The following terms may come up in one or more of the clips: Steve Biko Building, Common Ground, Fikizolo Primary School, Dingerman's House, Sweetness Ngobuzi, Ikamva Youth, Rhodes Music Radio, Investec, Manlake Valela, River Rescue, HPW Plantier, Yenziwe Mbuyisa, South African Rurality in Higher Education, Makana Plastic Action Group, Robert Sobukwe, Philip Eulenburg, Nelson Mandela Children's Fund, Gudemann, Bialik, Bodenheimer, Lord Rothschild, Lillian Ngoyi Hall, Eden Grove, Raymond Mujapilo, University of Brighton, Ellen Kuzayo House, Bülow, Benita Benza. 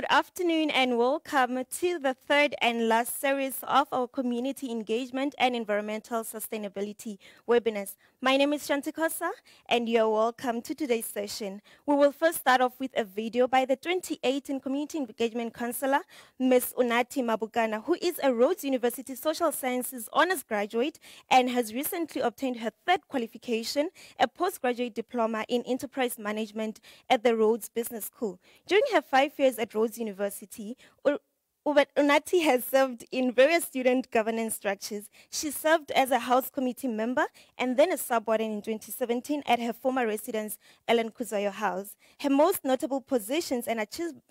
Good afternoon and welcome to the third and last series of our Community Engagement and Environmental Sustainability webinars. My name is Shantikosa and you're welcome to today's session. We will first start off with a video by the 2018 Community Engagement Councillor, Miss Unathi Mabukane, who is a Rhodes University Social Sciences Honours graduate and has recently obtained her third qualification, a postgraduate diploma in enterprise management at the Rhodes Business School. During her 5 years at Rhodes University, Unathi has served in various student governance structures. She served as a House Committee member and then a sub-warden in 2017 at her former residence, Ellen Kuzayo House. Her most notable positions and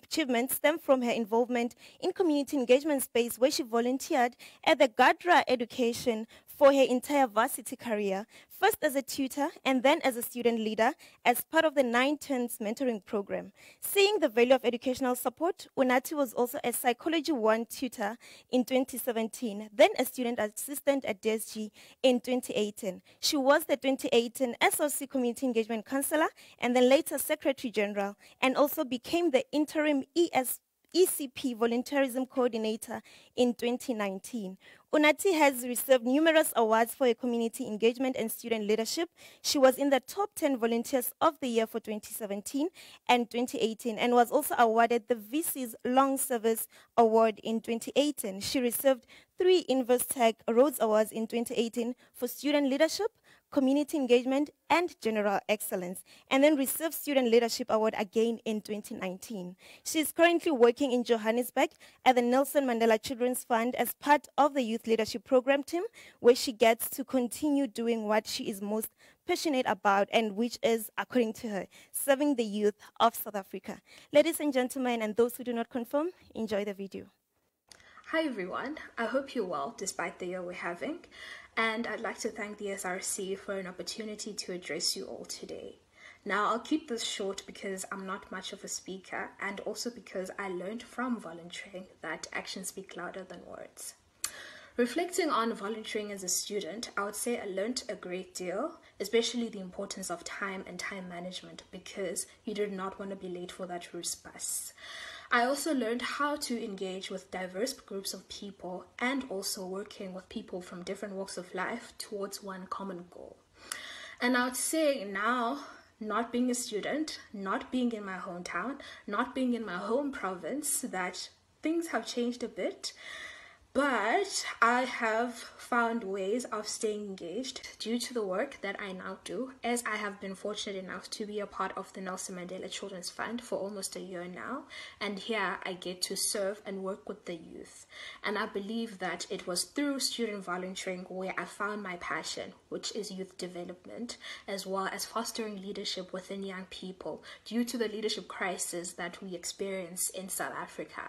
achievements stem from her involvement in community engagement space, where she volunteered at the GADRA Education for her entire varsity career, first as a tutor and then as a student leader as part of the 9/10 mentoring program. Seeing the value of educational support, Unathi was also a Psychology 1 tutor in 2017, then a student assistant at DSG in 2018. She was the 2018 SOC Community Engagement Councillor and then later Secretary General, and also became the interim ECP Volunteerism Coordinator in 2019. Unathi has received numerous awards for her community engagement and student leadership. She was in the top 10 volunteers of the year for 2017 and 2018, and was also awarded the VC's Long Service Award in 2018. She received 3 InvestTech Rhodes Awards in 2018 for student leadership, community engagement, and general excellence, and then received Student Leadership Award again in 2019. She is currently working in Johannesburg at the Nelson Mandela Children's Fund as part of the Youth Leadership Program team, where she gets to continue doing what she is most passionate about, and which is, according to her, serving the youth of South Africa. Ladies and gentlemen, and those who do not confirm, enjoy the video. Hi everyone, I hope you're well despite the year we're having, and I'd like to thank the SRC for an opportunity to address you all today. Now, I'll keep this short because I'm not much of a speaker, and also because I learned from volunteering that actions speak louder than words. Reflecting on volunteering as a student, I would say I learned a great deal, especially the importance of time and time management, because you do not want to be late for that route bus. I also learned how to engage with diverse groups of people, and also working with people from different walks of life towards one common goal. And I would say now, not being a student, not being in my hometown, not being in my home province, that things have changed a bit, but I have found ways of staying engaged due to the work that I now do, as I have been fortunate enough to be a part of the Nelson Mandela Children's Fund for almost a year now, and here I get to serve and work with the youth. And I believe that it was through student volunteering where I found my passion, which is youth development, as well as fostering leadership within young people due to the leadership crisis that we experience in South Africa.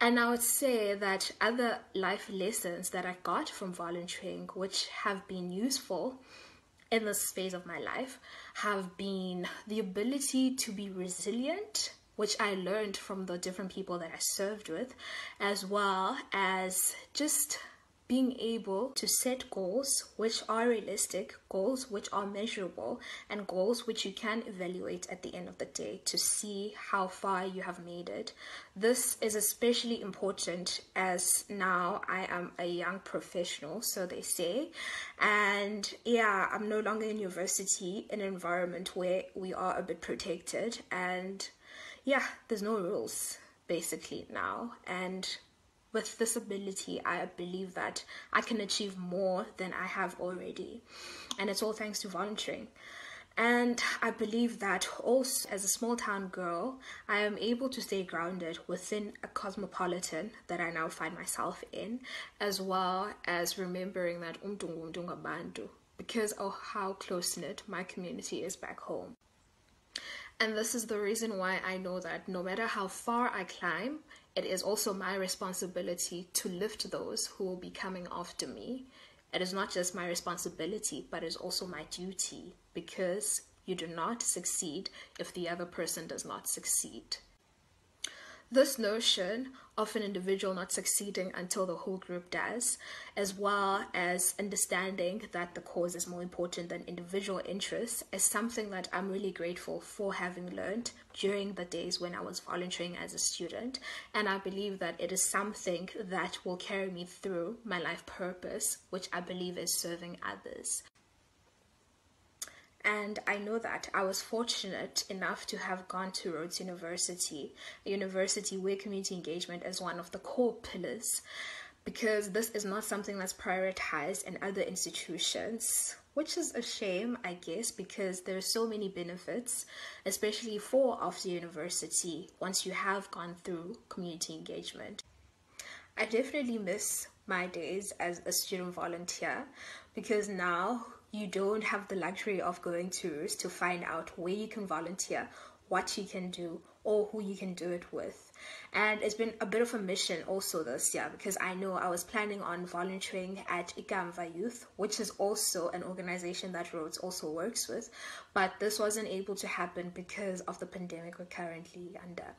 And I would say that other life lessons that I got from volunteering, which have been useful in this phase of my life, have been the ability to be resilient, which I learned from the different people that I served with, as well as just being able to set goals which are realistic, goals which are measurable, and goals which you can evaluate at the end of the day to see how far you have made it. This is especially important as now I am a young professional, so they say, and yeah, I'm no longer in university, in an environment where we are a bit protected, and yeah, there's no rules basically now. And with this ability, I believe that I can achieve more than I have already. And it's all thanks to volunteering. And I believe that also, as a small town girl, I am able to stay grounded within a cosmopolitan that I now find myself in, as well as remembering that because of how close-knit my community is back home. And this is the reason why I know that no matter how far I climb, it is also my responsibility to lift those who will be coming after me. It is not just my responsibility, but it's also my duty, because you do not succeed if the other person does not succeed. This notion of an individual not succeeding until the whole group does, as well as understanding that the cause is more important than individual interests, is something that I'm really grateful for having learned during the days when I was volunteering as a student. And I believe that it is something that will carry me through my life purpose, which I believe is serving others. And I know that I was fortunate enough to have gone to Rhodes University, a university where community engagement is one of the core pillars, because this is not something that's prioritized in other institutions, which is a shame, I guess, because there are so many benefits, especially for after university, once you have gone through community engagement. I definitely miss my days as a student volunteer, because now you don't have the luxury of going to Roost to find out where you can volunteer, what you can do, or who you can do it with. And it's been a bit of a mission also this year, because I know I was planning on volunteering at Ikamva Youth, which is also an organization that Rhodes also works with, but this wasn't able to happen because of the pandemic we're currently under.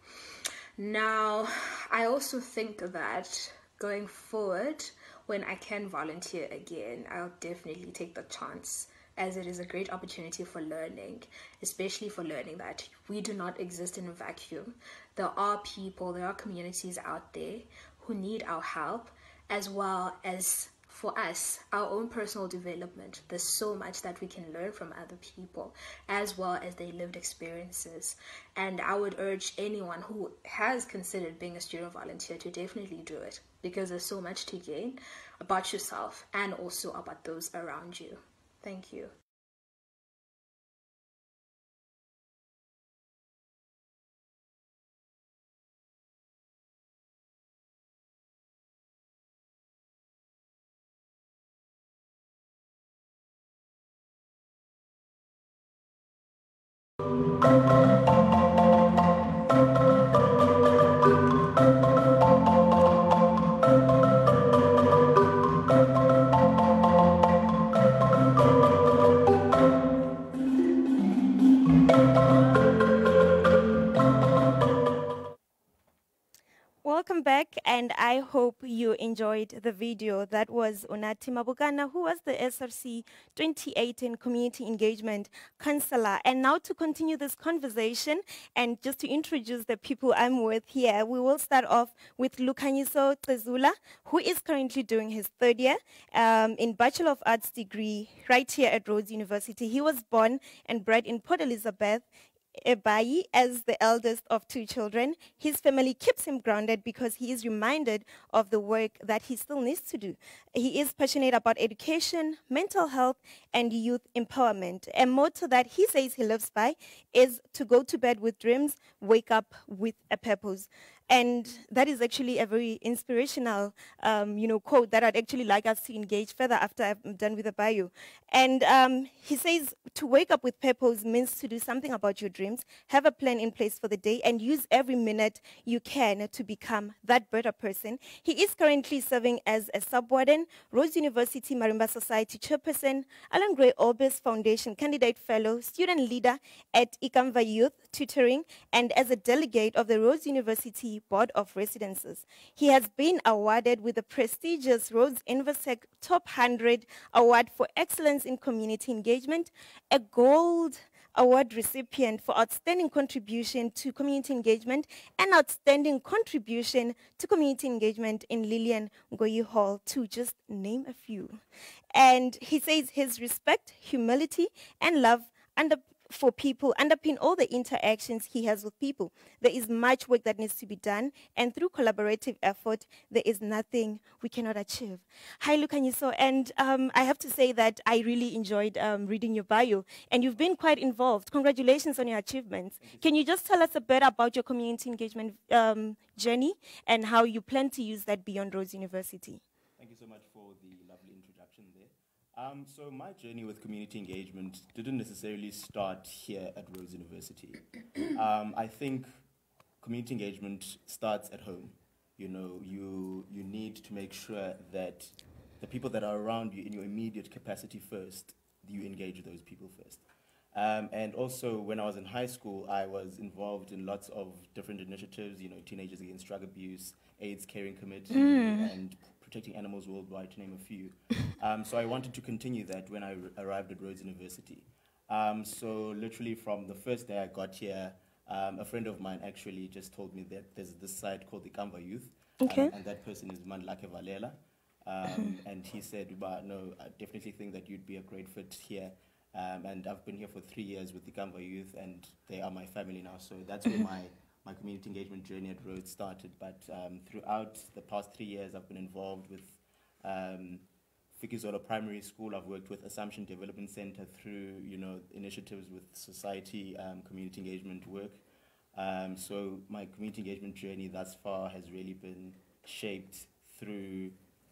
Now, I also think that going forward, when I can volunteer again, I'll definitely take the chance, as it is a great opportunity for learning, especially for learning that we do not exist in a vacuum. There are people, there are communities out there who need our help, as well as for us, our own personal development. There's so much that we can learn from other people, as well as their lived experiences. And I would urge anyone who has considered being a student volunteer to definitely do it, because there's so much to gain about yourself and also about those around you. Thank you. Welcome back, and I hope you enjoyed the video. That was Unathi Mabukane, who was the SRC 2018 Community Engagement Councillor. And now to continue this conversation and just to introduce the people I'm with here, we will start off with Lukhanyiso Cezula, who is currently doing his third year in Bachelor of Arts degree right here at Rhodes University. He was born and bred in Port Elizabeth, Ebayi, as the eldest of two children. His family keeps him grounded because he is reminded of the work that he still needs to do. He is passionate about education, mental health, and youth empowerment. A motto that he says he lives by is to go to bed with dreams, wake up with a purpose. And that is actually a very inspirational, quote that I'd actually like us to engage further after I'm done with the bio. And he says to wake up with purpose means to do something about your dreams, have a plan in place for the day, and use every minute you can to become that better person. He is currently serving as a subwarden, Rhodes University Marimba Society chairperson, Alan Gray Orbis Foundation candidate fellow, student leader at Ikamva Youth Tutoring, and as a delegate of the Rhodes University Board of Residences. He has been awarded with the prestigious Rhodes Investec Top 100 Award for Excellence in Community Engagement, a Gold Award recipient for Outstanding Contribution to Community Engagement, and Outstanding Contribution to Community Engagement in Lillian Ngoyi Hall, to just name a few. And he says his respect, humility, and love for people underpin all the interactions he has with people. There is much work that needs to be done, and through collaborative effort, there is nothing we cannot achieve. Hi, Lukhanyiso, and I have to say that I really enjoyed reading your bio, and you've been quite involved. Congratulations on your achievements. Can you just tell us a bit about your community engagement journey and how you plan to use that beyond Rhodes University? Thank you so much for the lovely introduction there. So my journey with community engagement didn't necessarily start here at Rhodes University. I think community engagement starts at home. You know, you need to make sure that the people that are around you in your immediate capacity first, you engage those people first. And also, when I was in high school, I was involved in lots of different initiatives, you know, Teenagers Against Drug Abuse, AIDS Caring Committee, and Protecting Animals Worldwide, to name a few. So I wanted to continue that when I arrived at Rhodes University. So literally from the first day I got here, a friend of mine actually just told me that there's this site called the Ikamva Youth, okay. And that person is Manlake Valela. And he said, "But no, I definitely think that you'd be a great fit here." And I've been here for 3 years with the Ikamva Youth, and they are my family now. So that's where my community engagement journey at Rhodes started. But throughout the past 3 years, I've been involved with Fikizolo Primary School. I've worked with Assumption Development Centre through, you know, initiatives with society, community engagement work. So my community engagement journey thus far has really been shaped through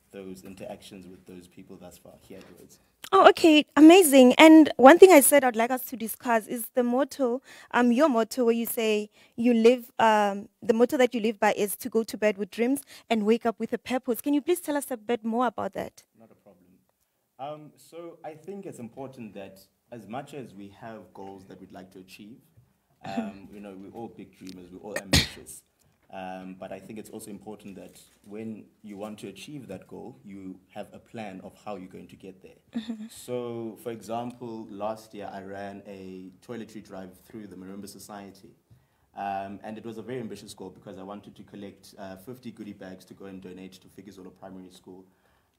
those interactions with those people thus far here at Rhodes. Oh, okay, amazing. And one thing I said I'd like us to discuss is the motto, your motto, where you say you live, the motto that you live by is to go to bed with dreams and wake up with a purpose. Can you please tell us a bit more about that? Not a problem. So I think it's important that as much as we have goals that we'd like to achieve, you know, we're all big dreamers, we're all ambitious. But I think it's also important that when you want to achieve that goal, you have a plan of how you're going to get there. So, for example, last year I ran a toiletry drive through the Marimba Society. And it was a very ambitious goal because I wanted to collect 50 goodie bags to go and donate to Fikizolo Primary School.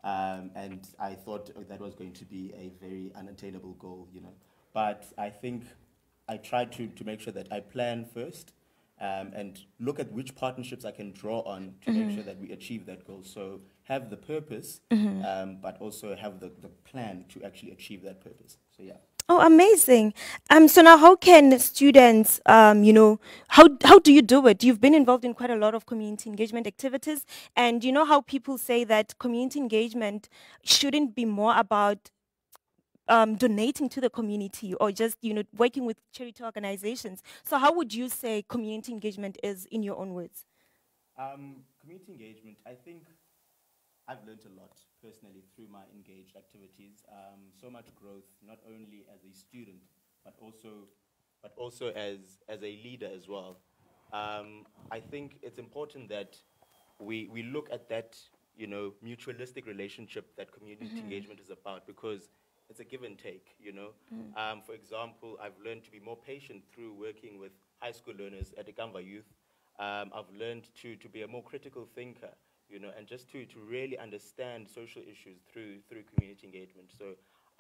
And I thought that was going to be a very unattainable goal, you know. But I think I tried to make sure that I plan first. And look at which partnerships I can draw on to make sure that we achieve that goal. So have the purpose, but also have the plan to actually achieve that purpose. So, yeah. Oh, amazing. So now how can students, you know, how do you do it? You've been involved in quite a lot of community engagement activities. And you know how people say that community engagement shouldn't be more about donating to the community or just, you know, working with charity organizations. So how would you say community engagement is in your own words? Community engagement, I think I've learned a lot personally through my engaged activities. So much growth, not only as a student, but also as a leader as well. I think it's important that we look at that, you know, mutualistic relationship that community engagement is about, because it's a give and take, you know. For example, I've learned to be more patient through working with high school learners at Ikamva Youth. I've learned to be a more critical thinker, you know, and just to really understand social issues through community engagement. So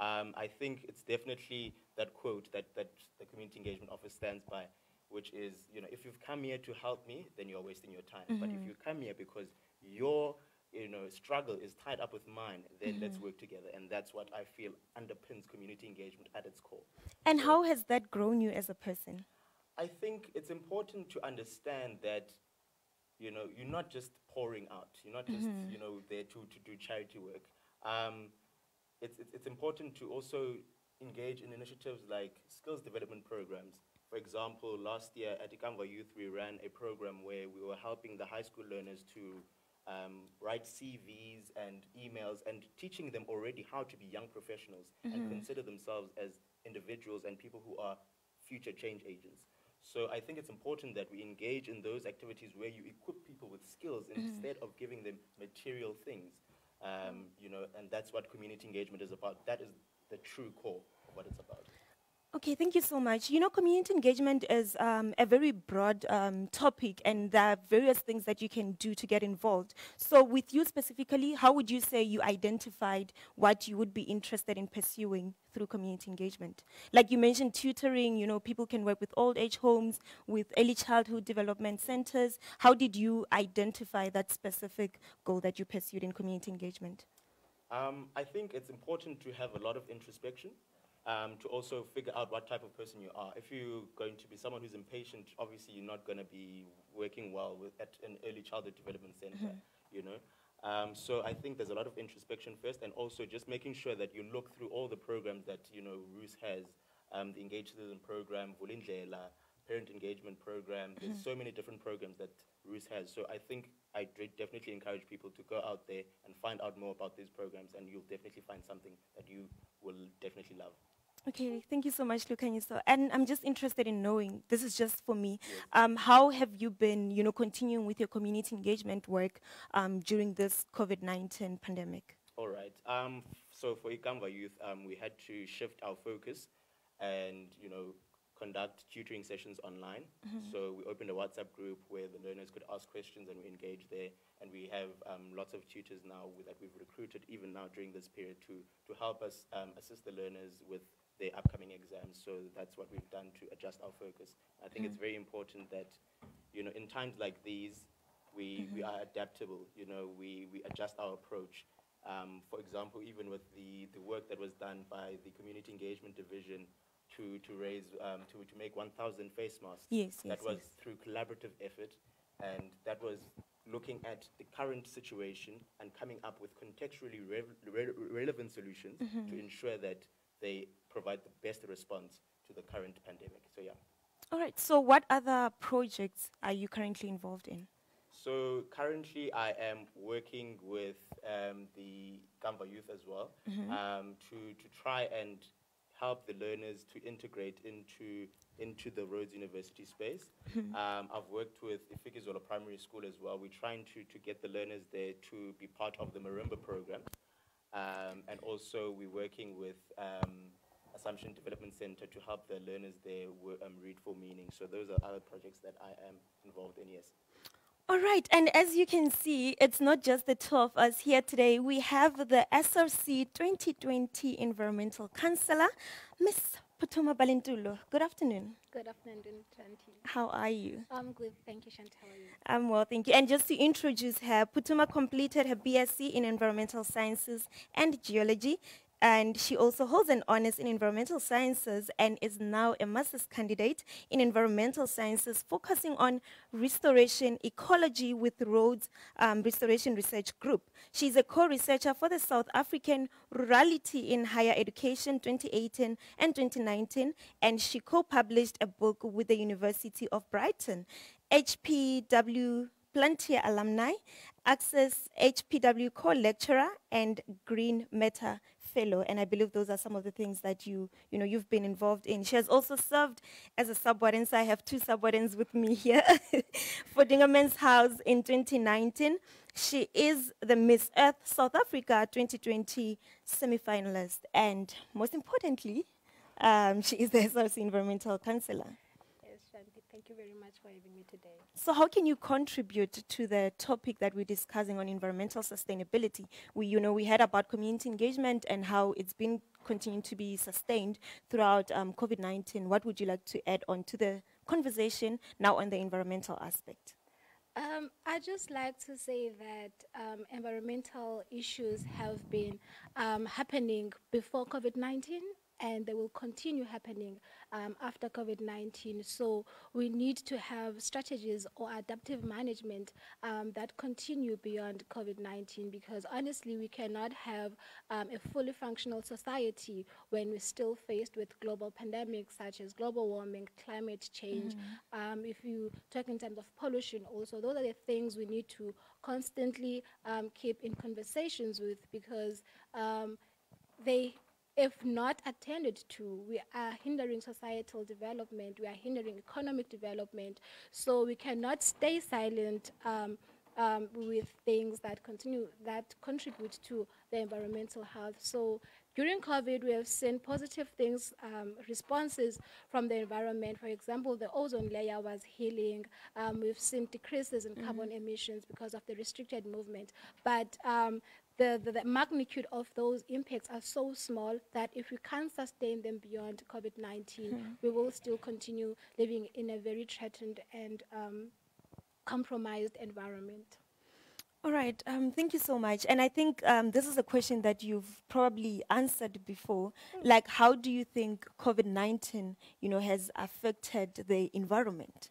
I think it's definitely that quote that the community engagement office stands by, which is, you know, if you've come here to help me, then you're wasting your time. But if you come here because you're, you know, struggle is tied up with mine, then let's work together. And that's what I feel underpins community engagement at its core. And so how has that grown you as a person? I think it's important to understand that, you know, you're not just pouring out. You're not just, you know, there to do charity work. It's important to also engage in initiatives like skills development programs. For example, last year at Ikamva Youth, we ran a program where we were helping the high school learners to write CVs and emails and teaching them already how to be young professionals and consider themselves as individuals and people who are future change agents. So I think it's important that we engage in those activities where you equip people with skills instead of giving them material things, you know, and that's what community engagement is about. That is the true core of what it's about. Okay, thank you so much. You know, community engagement is a very broad topic, and there are various things that you can do to get involved. So with you specifically, how would you say you identified what you would be interested in pursuing through community engagement? Like you mentioned tutoring, you know, people can work with old age homes, with early childhood development centers. How did you identify that specific goal that you pursued in community engagement? I think it's important to have a lot of introspection. To also figure out what type of person you are. If you're going to be someone who's impatient, obviously you're not going to be working well at an early childhood development center, you know. So I think there's a lot of introspection first, and also just making sure that you look through all the programs that, you know, Ruth has, the Engaged Citizen Program, Vulindlela, Parent Engagement Program. There's so many different programs that Ruth has. So I think I definitely encourage people to go out there and find out more about these programs, and you'll definitely find something that you will definitely love. Okay, thank you so much, Lukhanyiso. And I'm just interested in knowing, this is just for me, how have you been, continuing with your community engagement work during this COVID-19 pandemic? All right. So for Ikamva Youth, we had to shift our focus and, conduct tutoring sessions online. Mm-hmm. So we opened a WhatsApp group where the learners could ask questions and we engaged there. And we have lots of tutors now that we've recruited even now during this period to help us assist the learners with their upcoming exams. So that's what we've done to adjust our focus. I think it's very important that, in times like these, we are adaptable. We adjust our approach. For example, even with the work that was done by the Community Engagement Division to make 1,000 face masks. Yes, yes, that was through collaborative effort, and that was looking at the current situation and coming up with contextually relevant solutions to ensure that they provide the best response to the current pandemic. So, yeah. All right. So what other projects are you currently involved in? So currently I am working with the Ikamva Youth as well to try and help the learners to integrate into the Rhodes University space. I've worked with the Fikizolo Primary School as well. We're trying to get the learners there to be part of the Marimba program. And also we're working with Assumption Development Centre to help the learners there read for meaning. So those are other projects that I am involved in, yes. All right, and as you can see, it's not just the two of us here today. We have the SRC 2020 Environmental Councillor, Miss Putuma Balintulo. Good afternoon. Good afternoon, Shanti. How are you? I'm good, thank you, Shanti. How are you? I'm well, thank you. And just to introduce her, Putuma completed her BSc in Environmental Sciences and Geology, and she also holds an honours in Environmental Sciences and is now a Master's candidate in Environmental Sciences, focusing on restoration ecology with Rhodes Restoration Research Group. She's a co-researcher for the South African Rurality in Higher Education 2018 and 2019, and she co-published a book with the University of Brighton, HPW Plantier Alumni, Access HPW Co-Lecturer, and Green Meta Fellow, and I believe those are some of the things that you've been involved in. She has also served as a subwarden, so I have two subwardens with me here, for Dingerman's House in 2019. She is the Miss Earth South Africa 2020 semi-finalist, and most importantly, she is the SRC Environmental Councillor. Yes, Shanti, thank you very much for having me today. So how can you contribute to the topic that we're discussing on environmental sustainability? We heard about community engagement and how it's been continuing to be sustained throughout COVID-19. What would you like to add on to the conversation now on the environmental aspect? I'd just like to say that environmental issues have been happening before COVID-19. And they will continue happening after COVID-19. So we need to have strategies or adaptive management that continue beyond COVID-19, because honestly, we cannot have a fully functional society when we're still faced with global pandemics such as global warming, climate change. If you talk in terms of pollution also, those are the things we need to constantly keep in conversations with, because if not attended to, we are hindering societal development, we are hindering economic development, so we cannot stay silent with things that contribute to the environmental health. So during COVID, we have seen positive things, responses from the environment. For example, the ozone layer was healing. We've seen decreases in carbon emissions because of the restricted movement. But the magnitude of those impacts are so small that if we can't sustain them beyond COVID-19, we will still continue living in a very threatened and compromised environment. All right, thank you so much. And I think this is a question that you've probably answered before. Like, how do you think COVID-19, has affected the environment?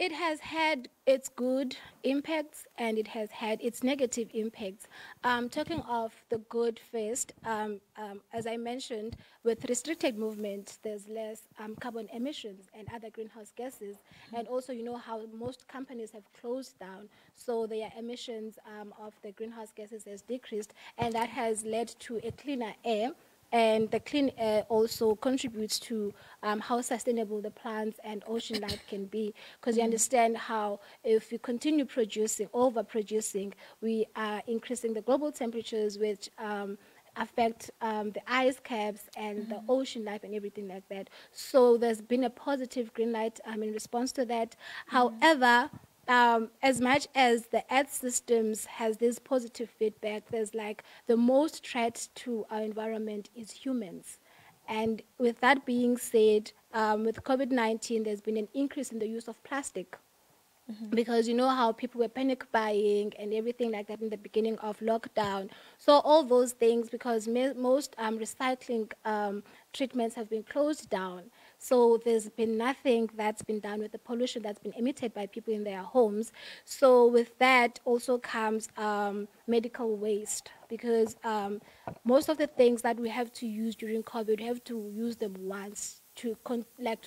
It has had its good impacts and it has had its negative impacts. Talking of the good first, as I mentioned, with restricted movement, there's less carbon emissions and other greenhouse gases. And also, how most companies have closed down, so their emissions of the greenhouse gases has decreased, and that has led to a cleaner air And the clean air also contributes to how sustainable the plants and ocean life can be, because you understand how if we continue producing, overproducing, we are increasing the global temperatures, which affect the ice caps and the ocean life and everything like that. So there's been a positive green light in response to that. However, as much as the earth systems has this positive feedback, there's like the most threat to our environment is humans. And with that being said, with COVID-19, there's been an increase in the use of plastic. Because you know how people were panic buying and everything like that in the beginning of lockdown. So all those things, because most recycling treatments have been closed down. So there's been nothing that's been done with the pollution that's been emitted by people in their homes. So with that also comes medical waste, because most of the things that we have to use during COVID, we have to use them once to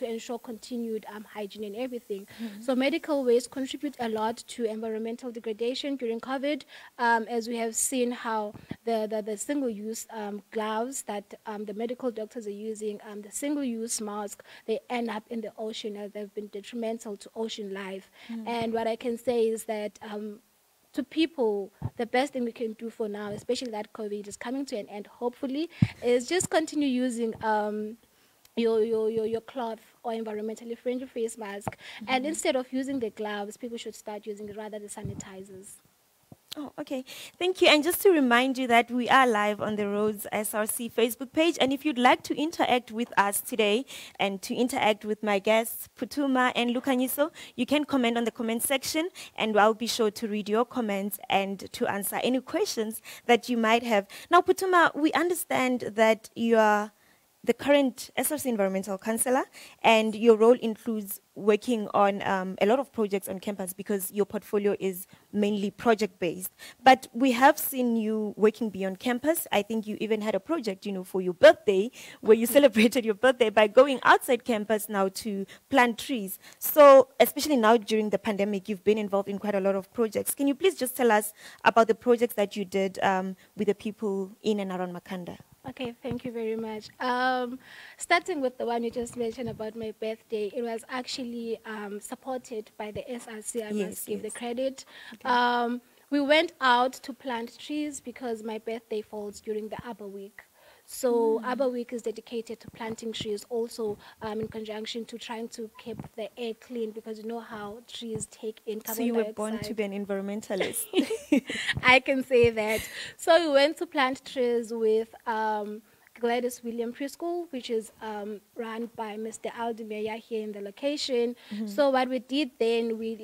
ensure continued hygiene and everything. So medical waste contributes a lot to environmental degradation during COVID, as we have seen how the single-use gloves that the medical doctors are using, the single-use mask, they end up in the ocean, and they've been detrimental to ocean life. And what I can say is that to people, the best thing we can do for now, especially that COVID is coming to an end, hopefully, is just continue using your cloth or environmentally friendly face mask, and instead of using the gloves, people should start using rather the sanitizers. Oh, okay. Thank you. And just to remind you that we are live on the Rhodes SRC Facebook page. And if you'd like to interact with us today and to interact with my guests, Putuma and Lukhanyiso, you can comment on the comment section, and I'll be sure to read your comments and to answer any questions that you might have. Now, Putuma, we understand that you are the current SRC Environmental Councillor, and your role includes working on a lot of projects on campus because your portfolio is mainly project-based. But we have seen you working beyond campus. I think you even had a project, you know, for your birthday where you celebrated your birthday by going outside campus now to plant trees. So especially now during the pandemic, you've been involved in quite a lot of projects. Can you please just tell us about the projects that you did with the people in and around Makhanda? Okay, thank you very much. Starting with the one you just mentioned about my birthday, it was actually supported by the SRC. I must give the credit. Okay. We went out to plant trees because my birthday falls during the Arbor Week. So Arbor Week is dedicated to planting trees, also in conjunction to trying to keep the air clean, because you know how trees take in carbon dioxide. So you were born to be an environmentalist. I can say that. So we went to plant trees with Gladys William Preschool, which is run by Mr. Aldemeyer here in the location. So what we did then, we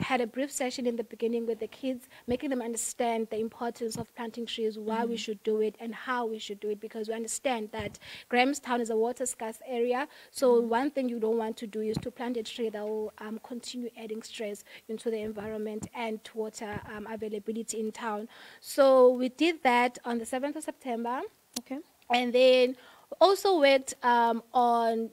had a brief session in the beginning with the kids, making them understand the importance of planting trees, why we should do it and how we should do it, because we understand that Grahamstown is a water-scarce area. So one thing you don't want to do is to plant a tree that will continue adding stress into the environment and to water availability in town. So we did that on the 7th of September. Okay. And then also worked on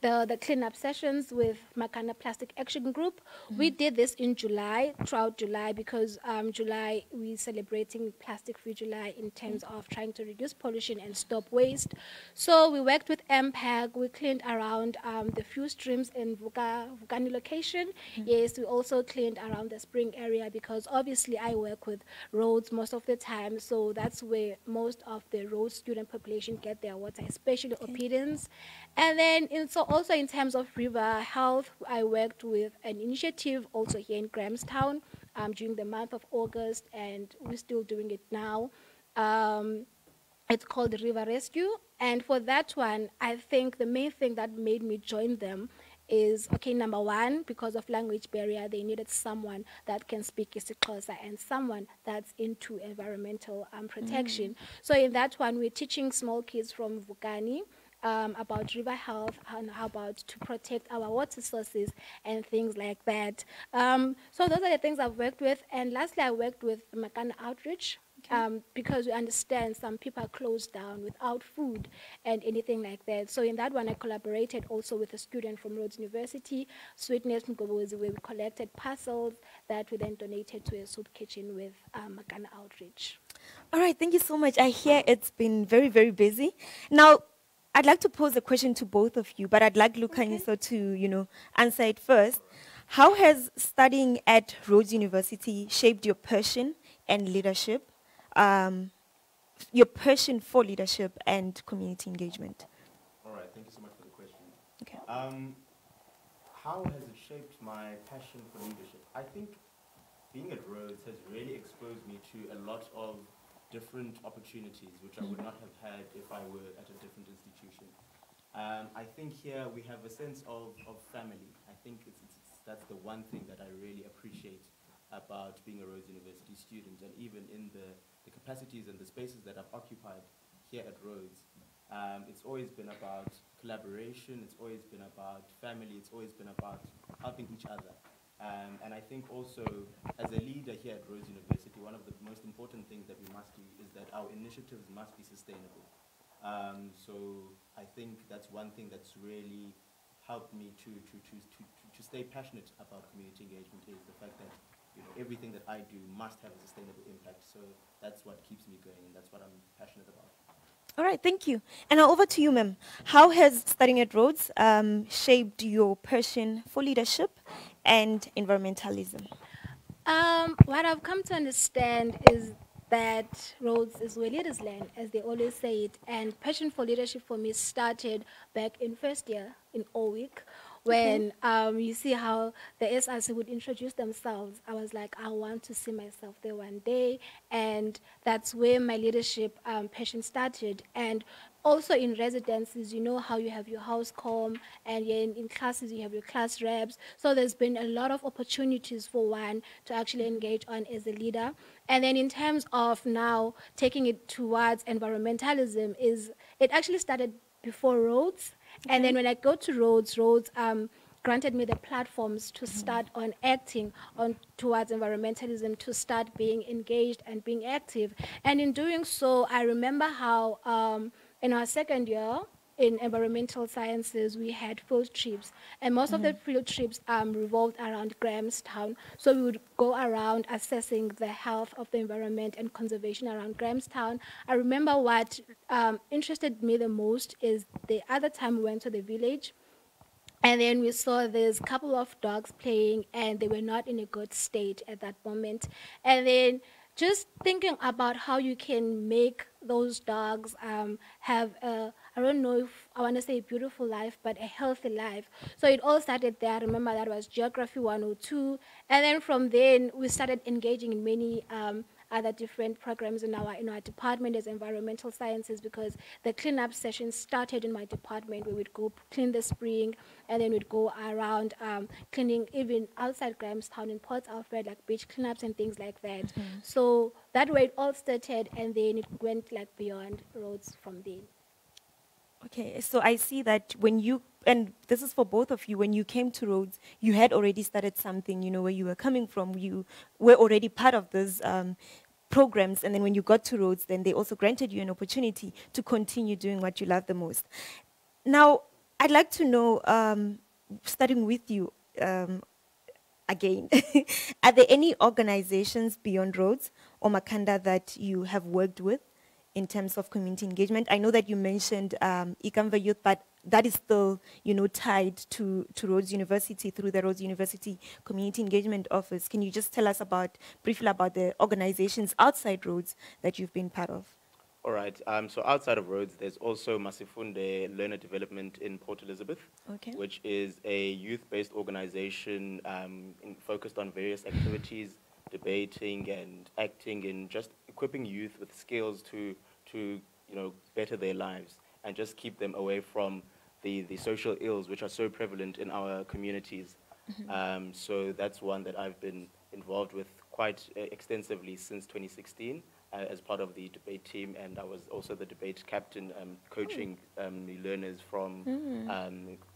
the cleanup sessions with Makana Plastic Action Group. We did this in July, throughout July, because July, we're celebrating Plastic-Free July in terms of trying to reduce pollution and stop waste. So we worked with MPAG. We cleaned around the few streams in Vuka Vukani location. Yes, we also cleaned around the spring area because obviously I work with roads most of the time, so that's where most of the road student population get their water, especially Opidans. And then also in terms of river health, I worked with an initiative also here in Grahamstown during the month of August, and we're still doing it now. It's called River Rescue, and for that one, I think the main thing that made me join them is, okay, number one, because of language barrier, they needed someone that can speak isiXhosa and someone that's into environmental protection. So in that one, we're teaching small kids from Vukani about river health and how about to protect our water sources and things like that. So those are the things I've worked with. And lastly, I worked with Makana Outreach because we understand some people are closed down without food and anything like that. So in that one, I collaborated also with a student from Rhodes University, Sweetness Ngobuzi, where we collected parcels that we then donated to a soup kitchen with Makana Outreach. All right, thank you so much. I hear it's been very, very busy. Now, I'd like to pose a question to both of you, but I'd like Lukhanyiso to, answer it first. How has studying at Rhodes University shaped your passion and leadership, your passion for leadership and community engagement? All right, thank you so much for the question. Okay. How has it shaped my passion for leadership? I think being at Rhodes has really exposed me to a lot of different opportunities which I would not have had if I were at a different institution. I think here we have a sense of family. I think that's the one thing that I really appreciate about being a Rhodes University student, and even in the capacities and the spaces that I've occupied here at Rhodes. It's always been about collaboration, it's always been about family, it's always been about helping each other. And I think also, as a leader here at Rhodes University, one of the most important things that we must do is that our initiatives must be sustainable. So I think that's one thing that's really helped me to stay passionate about community engagement, is the fact that everything that I do must have a sustainable impact. So that's what keeps me going, and that's what I'm passionate about. All right, thank you. And now over to you, ma'am. How has studying at Rhodes shaped your passion for leadership and environmentalism? What I've come to understand is that Rhodes is where leaders learn, as they always say it. And passion for leadership for me started back in first year in OWIC, when you see how the SRC would introduce themselves. I was like, I want to see myself there one day. And that's where my leadership passion started. And also in residencies, you know how you have your house com, and in classes you have your class reps. So there's been a lot of opportunities for one to actually engage on as a leader. And then in terms of now taking it towards environmentalism, is it actually started before Rhodes. Okay. And then when I go to Rhodes, granted me the platforms to start on acting on towards environmentalism, to start being engaged and being active. And in doing so, I remember how in our second year in environmental sciences, we had field trips. And most of the field trips revolved around Grahamstown. So we would go around assessing the health of the environment and conservation around Grahamstown. I remember what interested me the most is the other time we went to the village, and then we saw this couple of dogs playing, and they were not in a good state at that moment. And then just thinking about how you can make those dogs have a, I don't know if I want to say a beautiful life, but a healthy life. So it all started there. I remember that was Geography 102. And then from then, we started engaging in many other different programs in our department as environmental sciences, because the cleanup session started in my department, where we'd go clean the spring, and then we'd go around cleaning even outside Grahamstown in Port Alfred, like beach cleanups and things like that. So that way it all started, and then it went like beyond Rhodes from there. Okay, so I see that when you, and this is for both of you, when you came to Rhodes, you had already started something, where you were coming from, you were already part of those programs, and then when you got to Rhodes, then they also granted you an opportunity to continue doing what you love the most. Now, I'd like to know, starting with you again, are there any organizations beyond Rhodes or Makhanda that you have worked with in terms of community engagement? I know that you mentioned Ikamva Youth, but that is still, tied to Rhodes University through the Rhodes University Community Engagement Office. Can you just tell us briefly about the organizations outside Rhodes that you've been part of? All right, so outside of Rhodes, there's also Masifunde Learner Development in Port Elizabeth, which is a youth-based organization focused on various activities, debating and acting, and just equipping youth with skills to better their lives and just keep them away from the social ills which are so prevalent in our communities. So that's one that I've been involved with quite extensively since 2016 as part of the debate team, and I was also the debate captain, coaching the learners from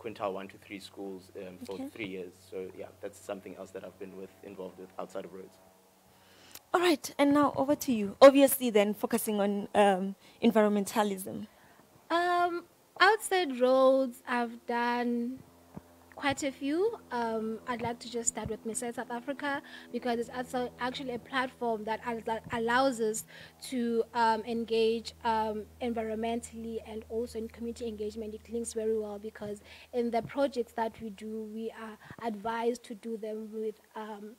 quintile 1 to 3 schools for 3 years. So yeah, that's something else that I've been involved with outside of Rhodes. All right, and now over to you. Obviously then focusing on environmentalism. Outside Rhodes, I've done quite a few. I'd like to just start with Miss Earth South Africa, because it's also actually a platform that allows us to engage environmentally and also in community engagement. It links very well because in the projects that we do, we are advised to do them with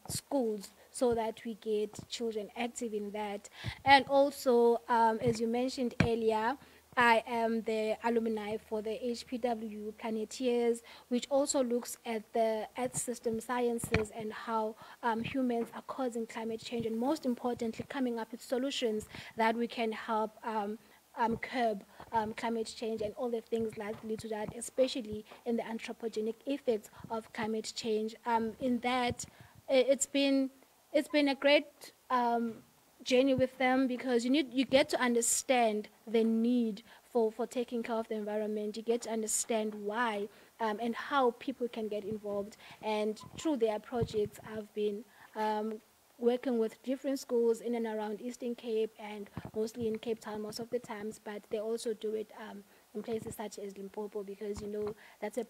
schools, so that we get children active in that. And also, as you mentioned earlier, I am the alumni for the HPW Plantier, which also looks at the Earth System Sciences and how humans are causing climate change, and most importantly, coming up with solutions that we can help curb climate change and all the things likely to that, especially in the anthropogenic effects of climate change. In that, it's been a great journey with them, because you get to understand the need for taking care of the environment. You get to understand why and how people can get involved. And through their projects, I've been working with different schools in and around Eastern Cape, and mostly in Cape Town most of the times, but they also do it in places such as Limpopo, because that's a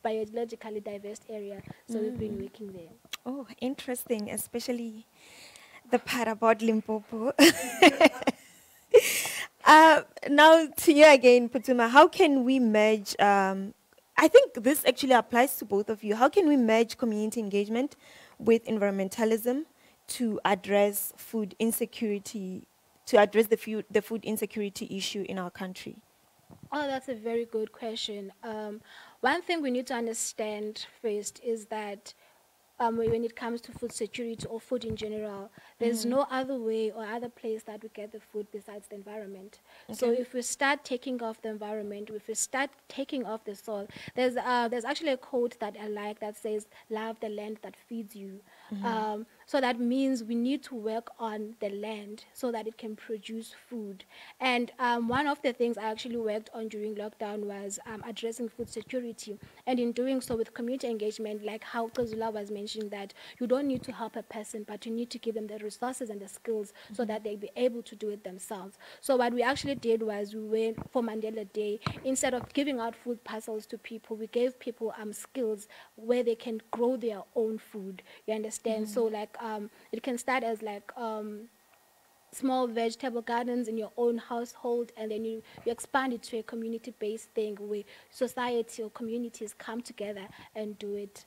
biologically diverse area, so we've been working there. Oh, interesting, especially the part about Limpopo. Now to you again, Putuma, how can we merge, I think this actually applies to both of you, how can we merge community engagement with environmentalism to address food insecurity, to address the food insecurity issue in our country? Oh, that's a very good question. One thing we need to understand first is that when it comes to food security or food in general, there's no other way or other place that we get the food besides the environment. Okay. So if we start taking off the environment, if we start taking off the soil, there's actually a quote that I like that says, "Love the land that feeds you." So that means we need to work on the land so that it can produce food. And one of the things I actually worked on during lockdown was addressing food security. And in doing so with community engagement, like how Cezula was mentioned, that you don't need to help a person, but you need to give them the resources and the skills so that they'll be able to do it themselves. So what we actually did was we went for Mandela Day. Instead of giving out food parcels to people, we gave people skills where they can grow their own food. You understand? So like, it can start as like small vegetable gardens in your own household, and then you expand it to a community-based thing where society or communities come together and do it.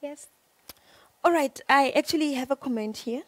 Yes. All right. I actually have a comment here,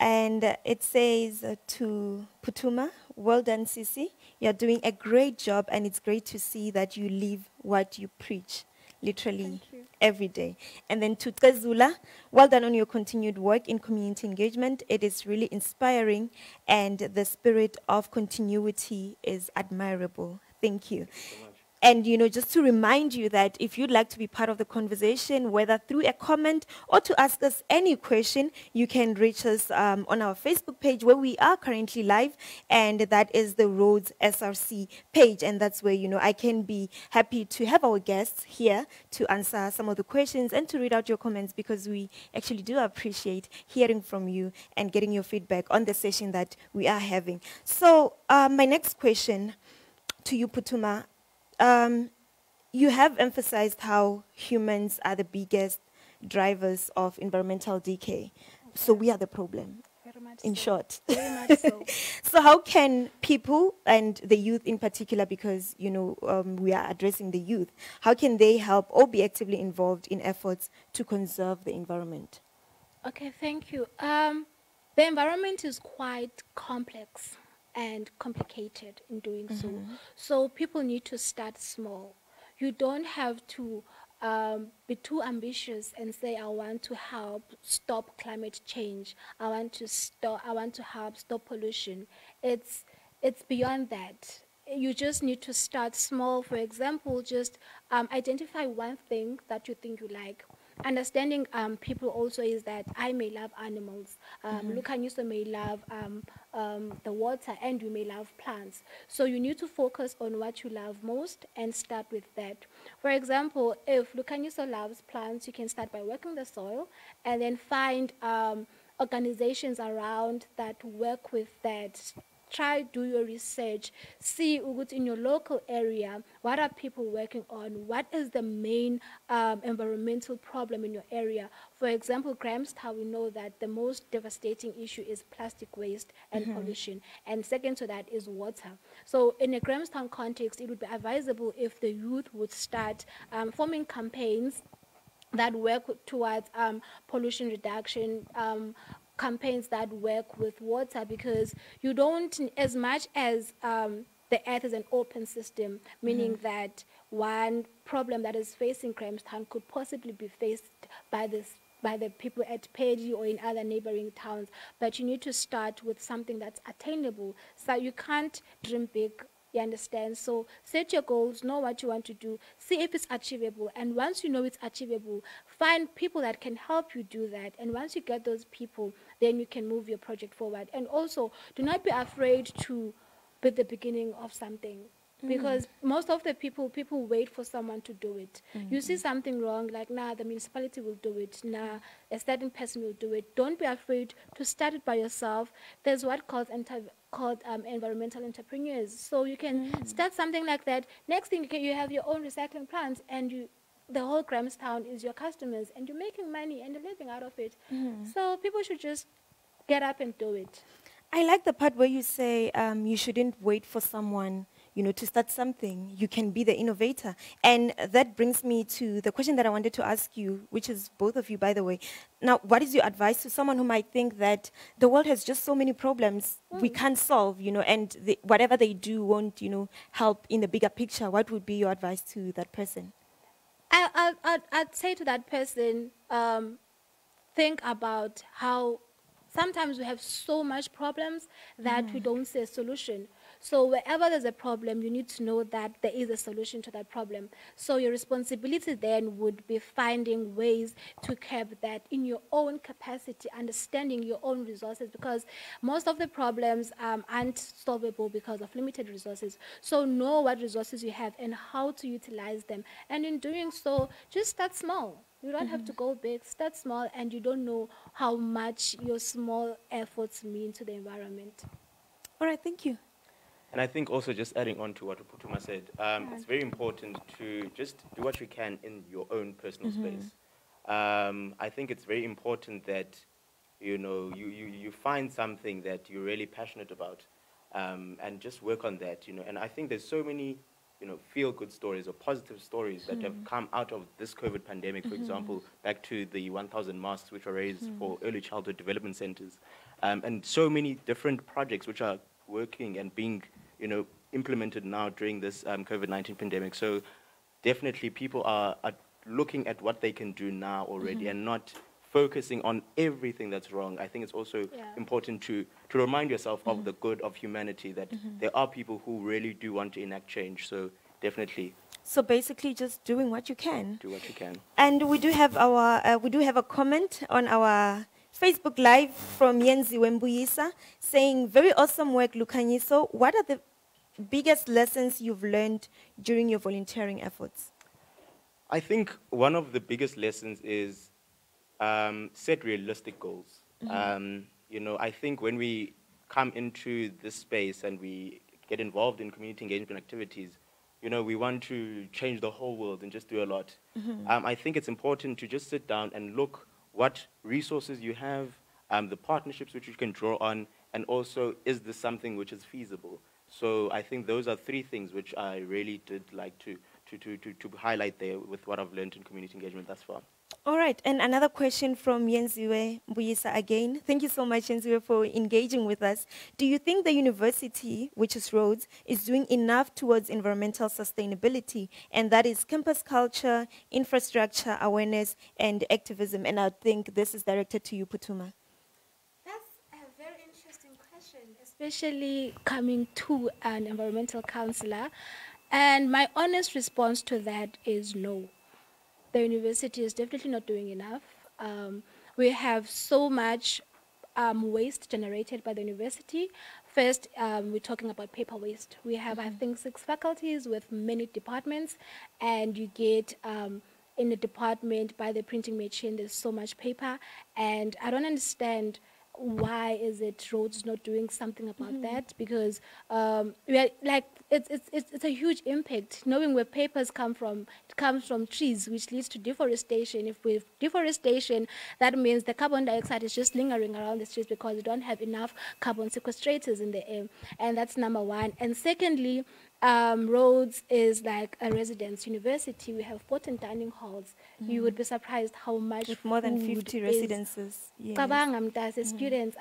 and it says to Putuma, "Well done, Sisi. You're doing a great job, and it's great to see that you live what you preach." Literally every day. And then to Cezula, well done on your continued work in community engagement. It is really inspiring, and the spirit of continuity is admirable. Thank you. Thank you so much. And just to remind you that if you'd like to be part of the conversation, whether through a comment or to ask us any question, you can reach us on our Facebook page, where we are currently live, and that is the Rhodes SRC page. And that's where, I can be happy to have our guests here to answer some of the questions and to read out your comments, because we actually do appreciate hearing from you and getting your feedback on the session that we are having. So my next question to you, Putuma. You have emphasized how humans are the biggest drivers of environmental decay. Okay. So we are the problem, in short. Very much so. So how can people, and the youth in particular, because we are addressing the youth, how can they help or be actively involved in efforts to conserve the environment? Okay, thank you. The environment is quite complex and complicated in doing so people need to start small. You don't have to be too ambitious and say, I want to help stop climate change, I want to help stop pollution. It's beyond that. You just need to start small. For example, just identify one thing that you think you like. Understanding people also is that I may love animals, Lukhanyiso may love the water, and you may love plants. So you need to focus on what you love most and start with that. For example, if Lukhanyiso loves plants, you can start by working the soil and then find organizations around that work with that. try do your research, see what's in your local area, what are people working on, what is the main environmental problem in your area. For example, Grahamstown, we know that the most devastating issue is plastic waste and pollution, and second to that is water. So in a Grahamstown context, it would be advisable if the youth would start forming campaigns that work towards pollution reduction, campaigns that work with water, because you don't, as much as the earth is an open system, meaning that one problem that is facing Grahamstown could possibly be faced by this, by the people at Pedi or in other neighboring towns, but you need to start with something that's attainable. So you can't dream big, you understand? So set your goals, know what you want to do, see if it's achievable, and once you know it's achievable, find people that can help you do that, and once you get those people, then you can move your project forward. And also, do not be afraid to be the beginning of something, because most of the people wait for someone to do it. You see something wrong, like, nah, the municipality will do it, nah, a certain person will do it. Don't be afraid to start it by yourself. There's what called environmental entrepreneurs. So you can start something like that. Next thing, you have your own recycling plants, and you, the whole Grahamstown is your customers, and you're making money and you're living out of it. So people should just get up and do it. I like the part where you say you shouldn't wait for someone, you know, to start something. You can be the innovator. And that brings me to the question that I wanted to ask you, which is both of you, by the way. Now, what is your advice to someone who might think that the world has just so many problems we can't solve, you know, and whatever they do won't, you know, help in the bigger picture? What would be your advice to that person? I'd say to that person, think about how sometimes we have so much problems that we don't see a solution. So wherever there's a problem, you need to know that there is a solution to that problem. So your responsibility then would be finding ways to curb that in your own capacity, understanding your own resources, because most of the problems aren't solvable because of limited resources. So know what resources you have and how to utilize them. And in doing so, just start small. You don't have to go big. Start small, and you don't know how much your small efforts mean to the environment. All right, thank you. And I think also just adding on to what Putuma said, it's very important to just do what you can in your own personal space. I think it's very important that, you know, you find something that you're really passionate about, and just work on that, you know. And I think there's so many, you know, feel-good stories or positive stories that have come out of this COVID pandemic, for example, back to the 1,000 masks which are raised for early childhood development centers, and so many different projects which are working and being, you know, implemented now during this COVID-19 pandemic. So definitely people are looking at what they can do now already and not focusing on everything that's wrong. I think it's also important to remind yourself of the good of humanity, that there are people who really do want to enact change. So definitely. So basically, just doing what you can. Do what you can. And we do have our a comment on our Facebook Live from Yenziwe Mbuyisa saying, very awesome work, Lukhanyiso. What are the biggest lessons you've learned during your volunteering efforts? I think one of the biggest lessons is set realistic goals. You know, I think when we come into this space and we get involved in community engagement activities, you know, we want to change the whole world and just do a lot. I think it's important to just sit down and look what resources you have, the partnerships which you can draw on, and also, is this something which is feasible? So I think those are three things which I really did like to highlight there with what I've learned in community engagement thus far. All right, and another question from Yenziwe Mbuyisa again. Thank you so much, Yenziwe, for engaging with us. Do you think the university, which is Rhodes, is doing enough towards environmental sustainability, and that is campus culture, infrastructure, awareness, and activism? And I think this is directed to you, Putuma. Especially coming to an environmental counselor, and my honest response to that is no. The university is definitely not doing enough. We have so much waste generated by the university. First, we're talking about paper waste. We have, I think, 6 faculties with many departments, and you get in the department by the printing machine, there's so much paper, and I don't understand why is it Rhodes not doing something about that? Because we are, like, it's a huge impact. Knowing where papers come from, it comes from trees, which leads to deforestation. If we have deforestation, that means the carbon dioxide is just lingering around the streets because we don't have enough carbon sequestrators in the air. And that's number one. And secondly, Rhodes is like a residence university. We have 14 dining halls. You would be surprised how much. With more than 50 residences. Yes. Students,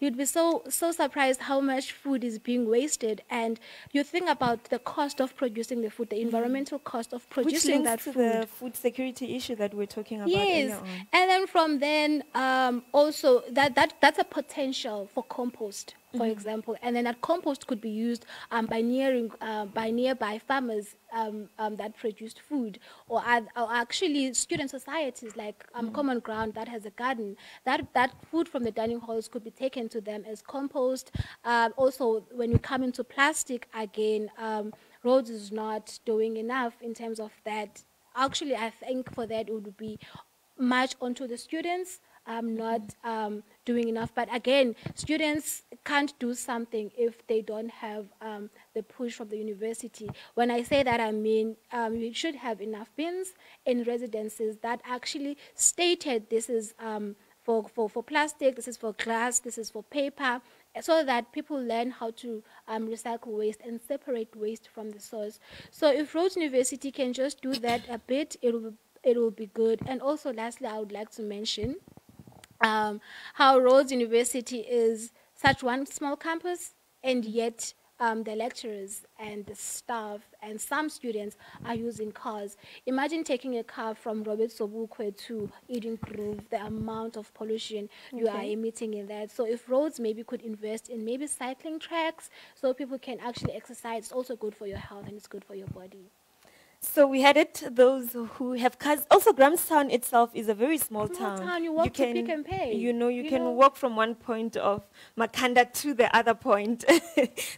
you'd be so surprised how much food is being wasted. And you think about the cost of producing the food, the environmental cost of producing that food. Which links to the food security issue that we're talking about. Yes, and then from then also that's a potential for compost, for example, and then that compost could be used by nearby farmers that produced food, or actually student societies like Common Ground that has a garden. That food from the dining halls could be taken to them as compost. Also, when we come into plastic again, Rhodes is not doing enough in terms of that. Actually, I think for that it would be much onto the students. I'm not doing enough. But again, students can't do something if they don't have the push from the university. When I say that, I mean we should have enough bins in residences that actually stated this is for plastic, this is for glass, this is for paper, so that people learn how to recycle waste and separate waste from the source. So if Rhodes University can just do that a bit, it will be good. And also lastly, I would like to mention how Rhodes University is such one small campus, and yet the lecturers and the staff and some students are using cars. Imagine taking a car from Robert Sobukwe to Eden Grove, the amount of pollution you are emitting in that. So if Rhodes maybe could invest in maybe cycling tracks so people can actually exercise, it's also good for your health and it's good for your body. So we had it, those who have cars. Also, Grahamstown itself is a very small town. You walk to Pick n Pay. You know, you can walk from one point of Makhanda to the other point.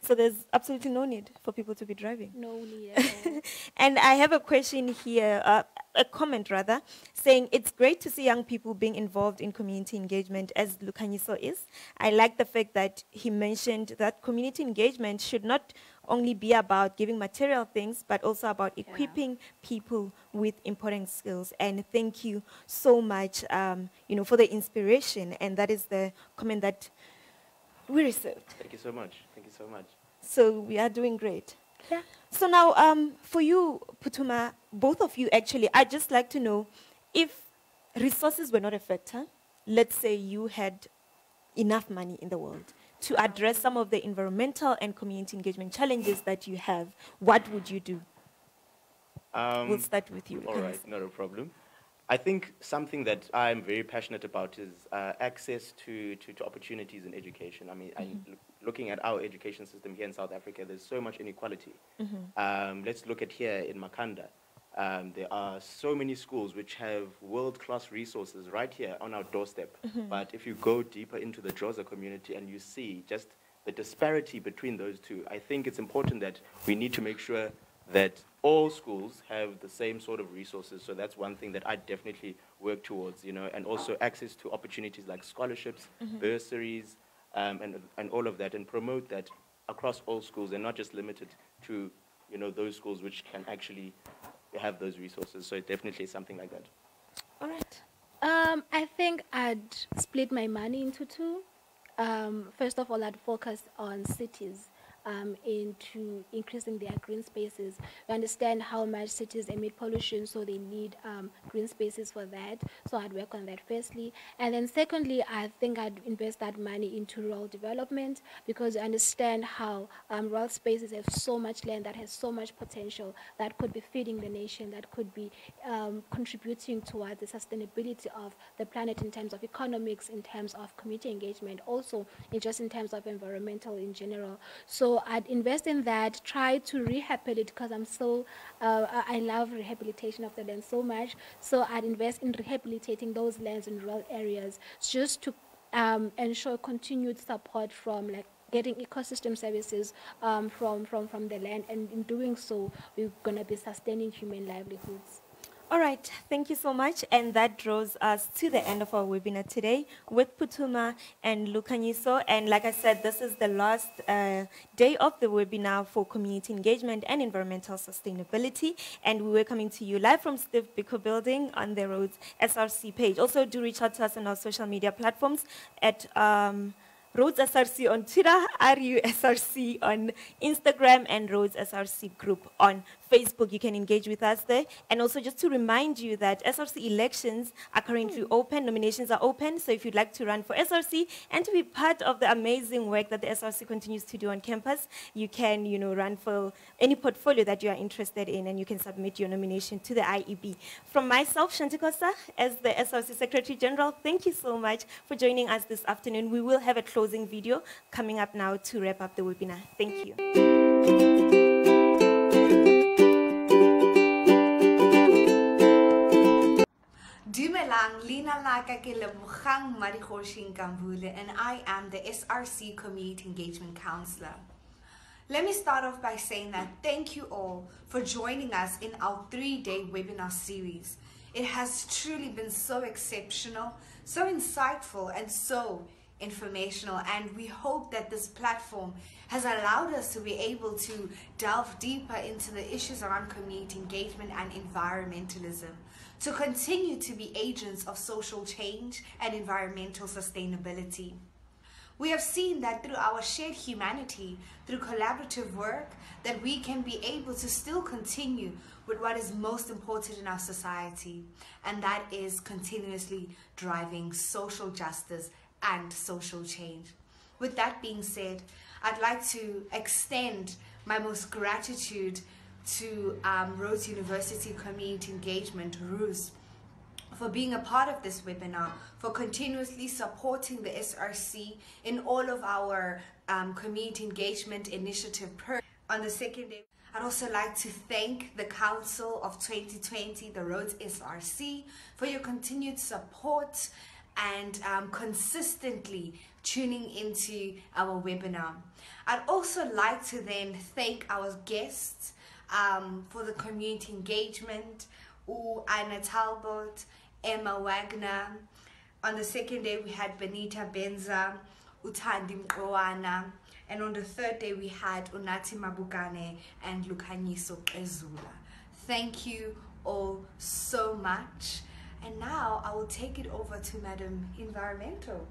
So there's absolutely no need for people to be driving. No need at all. And I have a question here, a comment rather, saying it's great to see young people being involved in community engagement as Lukhanyiso is. I like the fact that he mentioned that community engagement should not only be about giving material things, but also about equipping people with important skills. And thank you so much, you know, for the inspiration. And that is the comment that we received. Thank you so much. Thank you so much. So we are doing great. Yeah. So now, for you, Putuma, both of you actually, I'd just like to know if resources were not a factor. Let's say you had enough money in the world to address some of the environmental and community engagement challenges that you have, what would you do? We'll start with you. All right, not a problem. I think something that I'm very passionate about is access to opportunities in education. I mean, looking at our education system here in South Africa, there's so much inequality. Let's look at here in Makhanda. There are so many schools which have world-class resources right here on our doorstep. But if you go deeper into the Xhosa community and you see just the disparity between those two, I think it's important that we need to make sure that all schools have the same sort of resources. So that's one thing that I definitely work towards, you know, and also access to opportunities like scholarships, bursaries, and all of that, and promote that across all schools and not just limited to, you know, those schools which can actually have those resources. So it definitely is something like that. All right. I think I'd split my money into two. First of all, I'd focus on cities into increasing their green spaces. We understand how much cities emit pollution, so they need green spaces for that. So I'd work on that firstly. And then secondly, I think I'd invest that money into rural development, because I understand how rural spaces have so much land that has so much potential that could be feeding the nation, that could be contributing towards the sustainability of the planet in terms of economics, in terms of community engagement, also just in terms of environmental in general. So I'd invest in that, try to rehabilitate it, because I'm so, I love rehabilitation of the land so much. So I'd invest in rehabilitating those lands in rural areas, just to ensure continued support from, like, getting ecosystem services from the land. And in doing so, we're going to be sustaining human livelihoods. All right, thank you so much. And that draws us to the end of our webinar today with Putuma and Lukhanyiso. And like I said, this is the last day of the webinar for community engagement and environmental sustainability. And we were coming to you live from Steve Biko Building on the Rhodes SRC page. Also, do reach out to us on our social media platforms at Rhodes SRC on Twitter, RUSRC on Instagram, and Rhodes SRC Group on Facebook. You can engage with us there. And also just to remind you that SRC elections are currently open. Nominations are open. So if you'd like to run for SRC and to be part of the amazing work that the SRC continues to do on campus, you can, you know, run for any portfolio that you are interested in, and you can submit your nomination to the IEB. From myself, Shantikosa, as the SRC Secretary General, thank you so much for joining us this afternoon. We will have a closing video coming up now to wrap up the webinar. Thank you. Dumelang, Lina Laka ke Lebogang Madikhoshing Kambule, and I am the SRC Community Engagement Counselor. Let me start off by saying that thank you all for joining us in our three-day webinar series. It has truly been so exceptional, so insightful, and so informational, and we hope that this platform has allowed us to be able to delve deeper into the issues around community engagement and environmentalism, to continue to be agents of social change and environmental sustainability. We have seen that through our shared humanity, through collaborative work, that we can be able to still continue with what is most important in our society, and that is continuously driving social justice and social change. With that being said, I'd like to extend my most gratitude to Rhodes University Community Engagement, RUS, for being a part of this webinar, for continuously supporting the SRC in all of our community engagement initiative programs. On the second day, I'd also like to thank the Council of 2020, the Rhodes SRC, for your continued support and consistently tuning into our webinar. I'd also like to then thank our guests for the community engagement, Anna Talbot, Emma Wagner. On the second day, we had Benita Benza, Uthandi Mkowana, and on the third day, we had Unathi Mabukane and Lukhanyiso Cezula. Thank you all so much. And now I will take it over to Madam Environmental.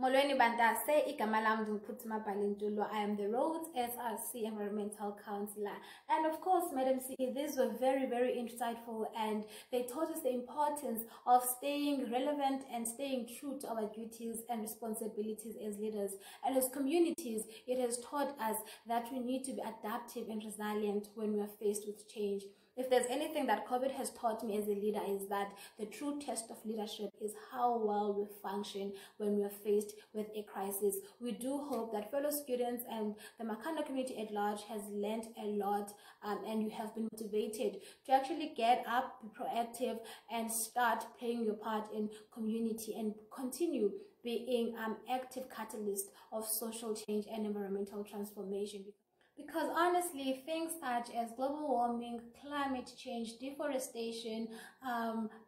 Molweni Bantase, igama lam Putuma Balintulo. I am the Rhodes SRC Environmental Councillor. And of course, Madam CE, these were very, very insightful, and they taught us the importance of staying relevant and staying true to our duties and responsibilities as leaders. And as communities, it has taught us that we need to be adaptive and resilient when we are faced with change. If there's anything that COVID has taught me as a leader, is that the true test of leadership is how well we function when we are faced with a crisis. We do hope that fellow students and the Makhanda community at large has learned a lot, and you have been motivated to actually get up, be proactive, and start playing your part in community and continue being an active catalyst of social change and environmental transformation. Because honestly, things such as global warming, climate change, deforestation,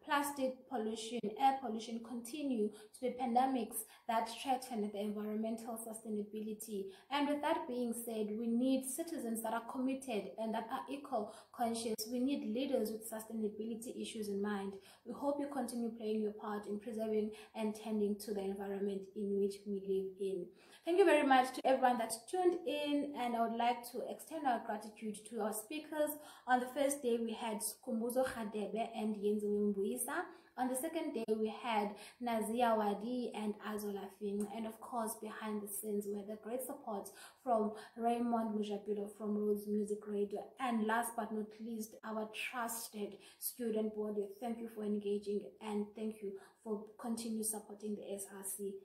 plastic pollution, air pollution continue to be pandemics that threaten the environmental sustainability. And with that being said, we need citizens that are committed and that are eco-conscious. We need leaders with sustainability issues in mind. We hope you continue playing your part in preserving and tending to the environment in which we live in. Thank you very much to everyone that tuned in, and I would like to extend our gratitude to our speakers. On the first day, we had Skumbuzo Khadebe and Yenziwe Mbuyisa. On the second day, we had Nazia Wadi and Azola Fing. And of course, behind the scenes, we had the great support from Raymond Mujapilo from Rhodes Music Radio. And last but not least, our trusted student body. Thank you for engaging, and thank you for continuing supporting the SRC.